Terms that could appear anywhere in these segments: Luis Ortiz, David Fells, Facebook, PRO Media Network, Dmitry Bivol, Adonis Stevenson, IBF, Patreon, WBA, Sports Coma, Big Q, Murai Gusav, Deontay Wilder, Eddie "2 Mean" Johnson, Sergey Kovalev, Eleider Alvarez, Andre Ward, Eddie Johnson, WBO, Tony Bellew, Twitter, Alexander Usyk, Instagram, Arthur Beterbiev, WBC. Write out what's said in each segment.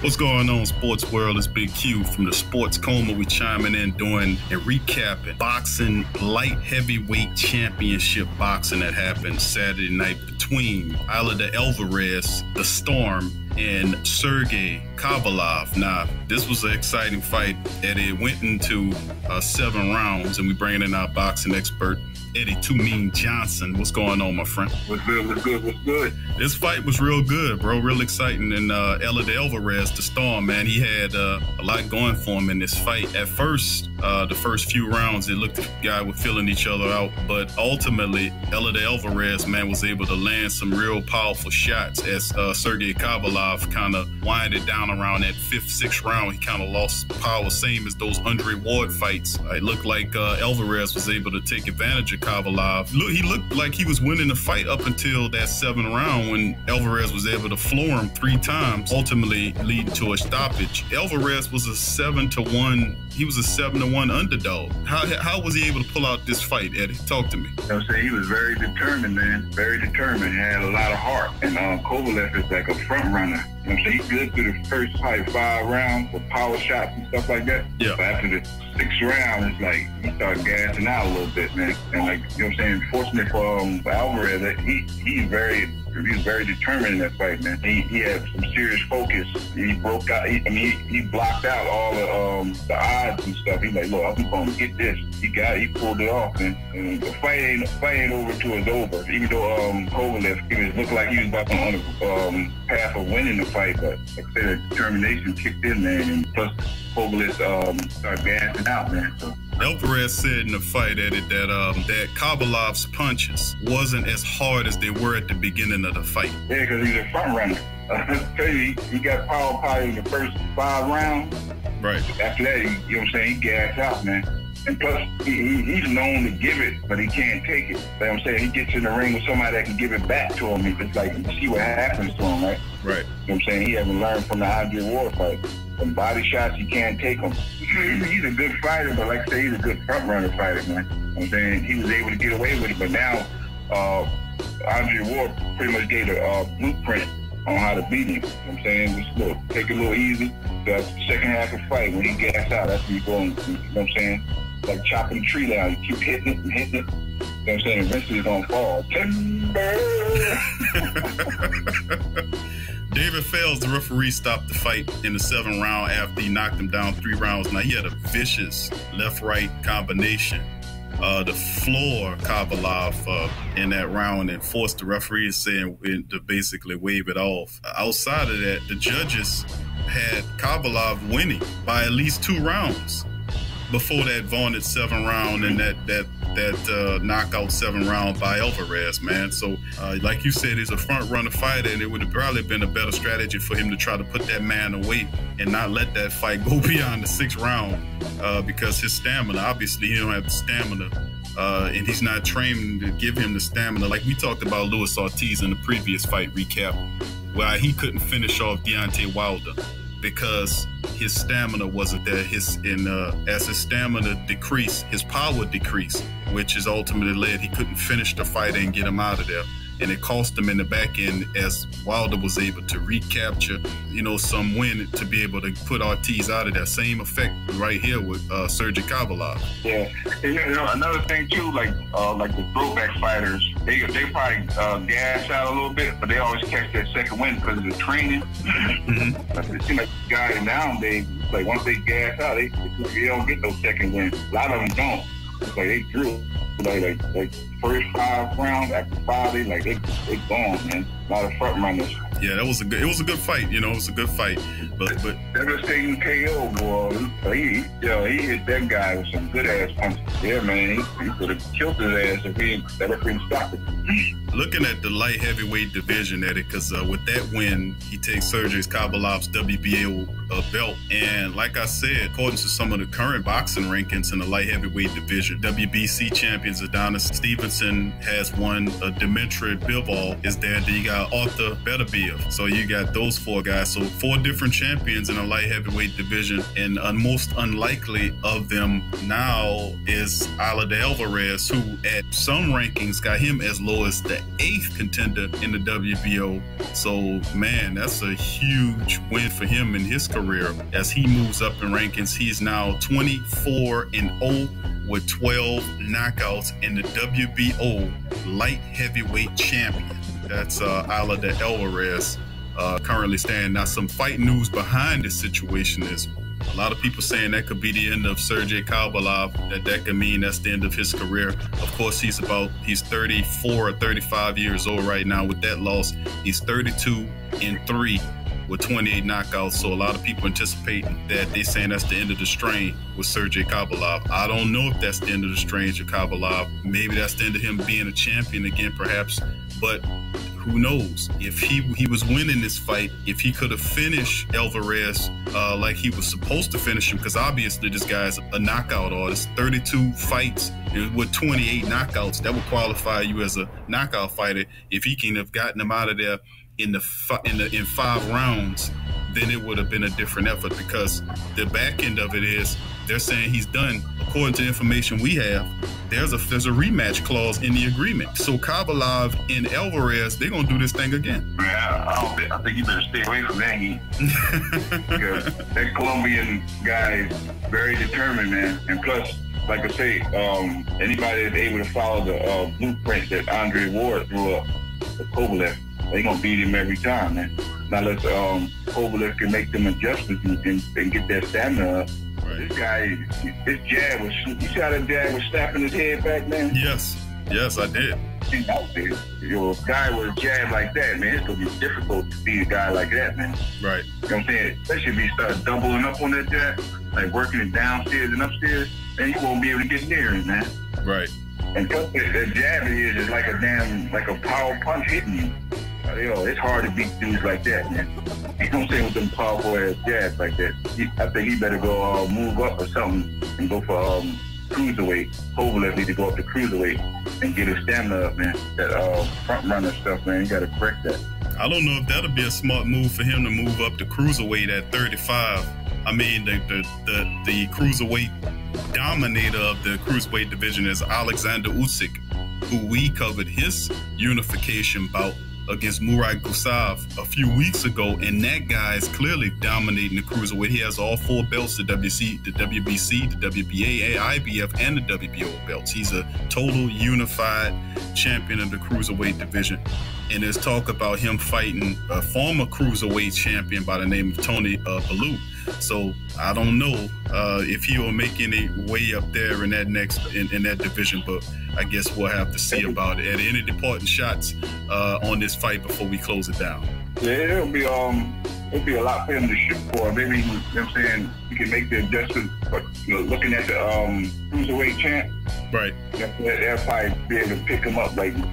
What's going on, sports world? It's Big Q from the Sports Coma. We're chiming in, doing and recapping boxing light heavyweight championship boxing that happened Saturday night between Eleider Alvarez, the Storm, and Sergey Kovalev. Now, this was an exciting fight, and it went into 7 rounds, and we bringing in our boxing expert, Eddie "2 Mean" Johnson. What's going on, my friend? What's good, what's good, what's good? This fight was real good, bro, real exciting. And Eleider Alvarez, the Storm, man, he had a lot going for him in this fight. At first, the first few rounds, it looked like the guy were filling each other out, but ultimately, Eleider Alvarez, man, was able to land some real powerful shots as Sergey Kovalev kind of winded down around that 5th, 6th round. He kind of lost power, same as those Andre Ward fights. It looked like Alvarez was able to take advantage of Kovalev. Look, he looked like he was winning the fight up until that 7th round when Alvarez was able to floor him 3 times, ultimately leading to a stoppage. Alvarez was a 7-1. He was a 7-1 underdog. How was he able to pull out this fight, Eddie? Talk to me. I'm saying he was very determined, man. Very determined. Had a lot of heart. And Kovalev is like a front runner. I'm saying he's good through the first like 5 rounds with power shots and stuff like that. Yeah. But after the 6th round, it's like he started gassing out a little bit, man. And like, you know what I'm saying, fortunately for Alvarez, that he was very determined in that fight, man. He had some serious focus. He broke out. He blocked out all the odds and stuff. He's like, look, I'm gonna get this. He pulled it off, man. And the fight ain't over till it's over. Even though Kovalev, it looked like he was about on the path of winning the fight, but like I said, determination kicked in, man. And plus, Kovalev started gassing out, man. So. Alvarez said in the fight, Eddie, that Kovalev's punches wasn't as hard as they were at the beginning of the fight. Yeah, because he's a front runner. He got power in the first 5 rounds. Right. After that, you know what I'm saying, he gassed out, man. And plus, he's known to give it, but he can't take it. You know what I'm saying? He gets in the ring with somebody that can give it back to him. It's like, you see what happens to him, right? Right. You know what I'm saying? He hasn't learned from the Andre Ward fight. Some body shots, he can't take them. He's a good fighter, but like I say, he's a good front-runner fighter, man. You know what I'm saying? He was able to get away with it, but now Andre Ward pretty much gave a blueprint on how to beat him. You know what I'm saying? Just look, take it a little easy. The second half of the fight, when he gassed out, that's when you go, and, you know what I'm saying? Like chopping a tree down. You keep hitting it and hitting it. You know what I'm saying? Eventually it's going to fall. Timber! David Fells, the referee, stopped the fight in the 7th round after he knocked him down 3 rounds. Now, he had a vicious left-right combination to floor Kovalev in that round and forced the referee to basically wave it off. Outside of that, the judges had Kovalev winning by at least 2 rounds before that vaunted 7th round and that knockout 7th round by Alvarez, man. So, like you said, he's a front-runner fighter, and it would have probably been a better strategy for him to try to put that man away and not let that fight go beyond the 6th round because his stamina, obviously, he don't have the stamina, and he's not trained to give him the stamina. Like we talked about Luis Ortiz in the previous fight recap, where he couldn't finish off Deontay Wilder because his stamina wasn't there. As his stamina decreased, his power decreased, which is ultimately led he couldn't finish the fight and get him out of there. And it cost him in the back end as Wilder was able to recapture, you know, some win to be able to put Ortiz out of that. Same effect right here with Sergey Kovalev. Yeah, and, you know, another thing too, like the throwback fighters, they probably gas out a little bit, but they always catch that second win because of the training. Mm-hmm. It seems like guys nowadays, like once they gas out, they don't get no second win. A lot of them don't. It's like they drew. Like first 5 rounds, after 5, they gone, man. A lot of front runners. Yeah, that was a good fight. You know, it was a good fight. But devastating KO, boy. He hit that guy with some good ass punches. Yeah, man, he could have killed his ass if he didn't stop it. Looking at the light heavyweight division, Eddie, because with that win, he takes Sergey Kovalev's WBA belt. And like I said, according to some of the current boxing rankings in the light heavyweight division, WBC champions Adonis Stevenson has won. Dmitry Bivol is there. Then you got Arthur Beterbiev. So you got those 4 guys. So 4 different champions in the light heavyweight division. And most unlikely of them now is Eleider Alvarez, who at some rankings got him as low as the 8th contender in the WBO. So, man, that's a huge win for him in his career as he moves up in rankings. He's now 24-0 with 12 knockouts in the WBO light heavyweight champion. That's Eleider Alvarez currently standing. Now, some fight news behind this situation is a lot of people saying that could be the end of Sergey Kovalev, that could mean that's the end of his career. Of course, he's 34 or 35 years old right now. With that loss, he's 32-3 with 28 knockouts. So a lot of people anticipate that they're saying that's the end of the strain with Sergey Kovalev. I don't know if that's the end of the strain with Kovalev. Maybe that's the end of him being a champion again, perhaps. But who knows? If he was winning this fight, if he could have finished Alvarez like he was supposed to finish him, because obviously this guy's a knockout artist, 32 fights with 28 knockouts, that would qualify you as a knockout fighter. If he can have gotten him out of there in 5 rounds, then it would have been a different effort, because the back end of it is they're saying he's done. According to information we have, there's a rematch clause in the agreement. So Kovalev and Alvarez, they're gonna do this thing again. Yeah, I think you better stay away from that heat. Because that Colombian guy is very determined, man. And plus, like I say, anybody that's able to follow the blueprint that Andre Ward threw up, the Kovalev, they're gonna beat him every time, man. Now let's Kovalev can make them adjustments and get their stamina up. This guy, his jab was, you see how that jab was snapping his head back, man? Yes, yes, I did. Your guy with a jab like that, man, it's going to be difficult to beat a guy like that, man. Right. You know what I'm saying? Especially if you start doubling up on that jab, like working it downstairs and upstairs, then you won't be able to get near him, man. Right. And that jab of his is like a damn, like a power punch hitting you. Yo, it's hard to beat dudes like that, man. You know what I'm saying, with them powerful ass jabs like that. I think he better go move up or something and go for cruiserweight. Kovalev need to go up to cruiserweight and get his stamina up, man. That front runner stuff, man, you got to correct that. I don't know if that'll be a smart move for him to move up to cruiserweight at 35. I mean, the cruiserweight dominator of the cruiserweight division is Alexander Usyk, who we covered his unification bout against Murai Gusav a few weeks ago, and that guy is clearly dominating the cruiserweight. He has all 4 belts, the WBC, the WBA, IBF, and the WBO belts. He's a total unified champion of the cruiserweight division. And there's talk about him fighting a former cruiserweight champion by the name of Tony Bellew. So I don't know if he will make any way up there in that next division, but I guess we'll have to see about it. Any departing shots on this fight before we close it down? Yeah, it'll be a lot for him to shoot for. Maybe, you know what I'm saying, he can make the adjustment, but you know, looking at the cruiserweight champ, right? They'll probably be able to pick him up, like, you know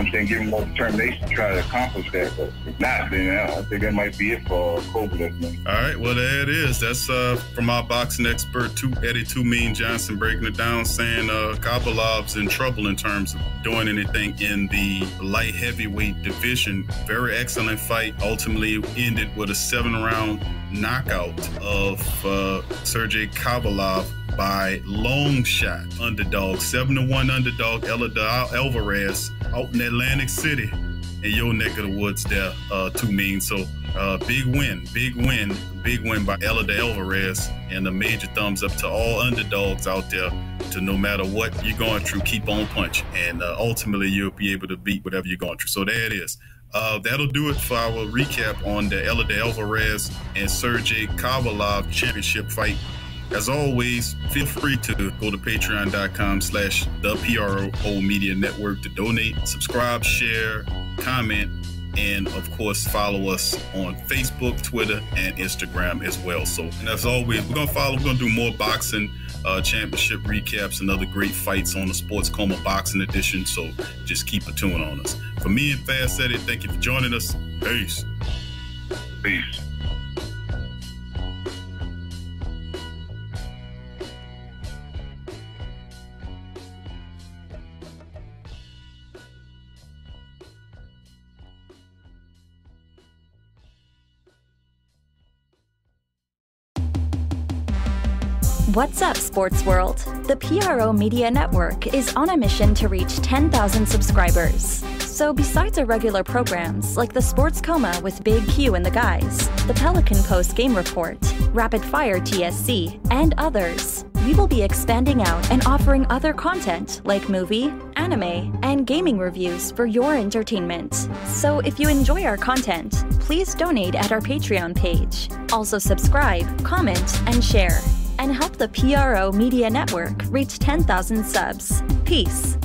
what I'm saying, give him more determination to try to accomplish that. But if not, then I think that might be it for Kovalev. All right, well, there it is. That's from our boxing expert, Eddie "2 Mean" Johnson, breaking it down, saying Kovalev's in trouble in terms of doing anything in the light heavyweight division. Very excellent fight. Ultimately ended with a 7-round knockout of Sergey Kovalev by long shot underdog, 7-1 underdog, Eleider Alvarez, out in Atlantic City in your neck of the woods there, 2 Mean. So big win by Eleider Alvarez, and a major thumbs up to all underdogs out there to, no matter what you're going through, keep on punching, and ultimately you'll be able to beat whatever you're going through. So there it is. That'll do it for our recap on the Eleider Alvarez and Sergey Kovalev championship fight. As always, feel free to go to patreon.com/the PRO Media Network to donate, subscribe, share, comment, and of course, follow us on Facebook, Twitter, and Instagram as well. So, and as always, we're gonna do more boxing championship recaps and other great fights on the Sports Coma Boxing Edition. So just keep a tune on us. For me and Fast Eddie, thank you for joining us. Peace. Peace. What's up, sports world? The PRO Media Network is on a mission to reach 10,000 subscribers. So besides our regular programs, like the Sports Coma with Big Q and the guys, the Pelican Post Game Report, Rapid Fire TSC, and others, we will be expanding out and offering other content like movie, anime, and gaming reviews for your entertainment. So if you enjoy our content, please donate at our Patreon page. Also subscribe, comment, and share, and help the PRO Media Network reach 10,000 subs. Peace.